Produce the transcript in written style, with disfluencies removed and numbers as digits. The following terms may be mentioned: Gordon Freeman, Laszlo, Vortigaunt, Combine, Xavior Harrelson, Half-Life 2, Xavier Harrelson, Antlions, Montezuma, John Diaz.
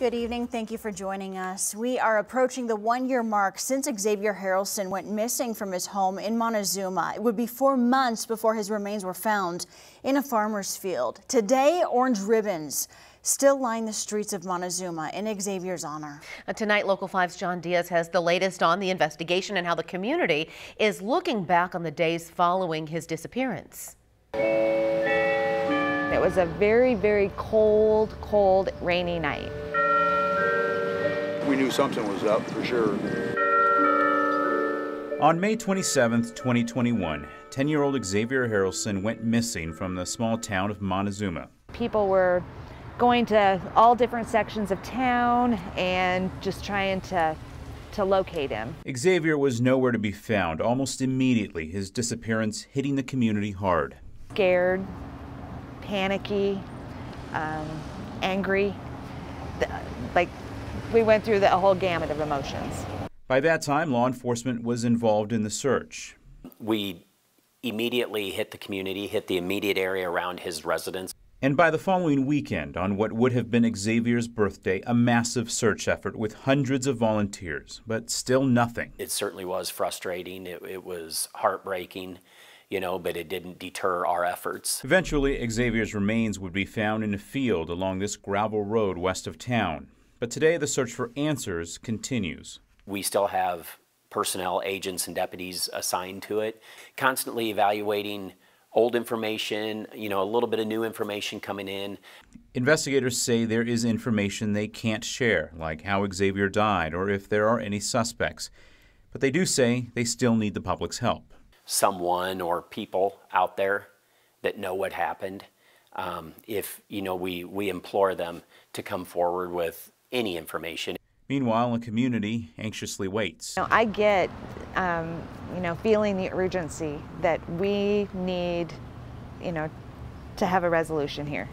Good evening. Thank you for joining us. We are approaching the one-year mark since Xavior Harrelson went missing from his home in Montezuma. It would be 4 months before his remains were found in a farmer's field. Today, orange ribbons still line the streets of Montezuma in Xavier's honor. Tonight, Local 5's John Diaz has the latest on the investigation and how the community is looking back on the days following his disappearance. It was a very, very cold, cold, rainy night. We knew something was up for sure. On May 27, 2021, 10-year-old Xavier Harrelson went missing from the small town of Montezuma. People were going to all different sections of town and just trying to locate him. Xavier was nowhere to be found. Almost immediately, his disappearance hitting the community hard. Scared, panicky, angry, like, we went through the whole gamut of emotions. By that time, law enforcement was involved in the search. We immediately hit the community, hit the immediate area around his residence. And by the following weekend, on what would have been Xavier's birthday, a massive search effort with hundreds of volunteers, but still nothing. It certainly was frustrating. It was heartbreaking, you know, but it didn't deter our efforts. Eventually, Xavier's remains would be found in a field along this gravel road west of town. But today, the search for answers continues. We still have personnel, agents, and deputies assigned to it, constantly evaluating old information, you know, a little bit of new information coming in. Investigators say there is information they can't share, like how Xavier died or if there are any suspects. But they do say they still need the public's help. Someone or people out there that know what happened, if, you know, we implore them to come forward with any information. Meanwhile, a community anxiously waits. You know, I get, you know, feeling the urgency that we need, you know, to have a resolution here.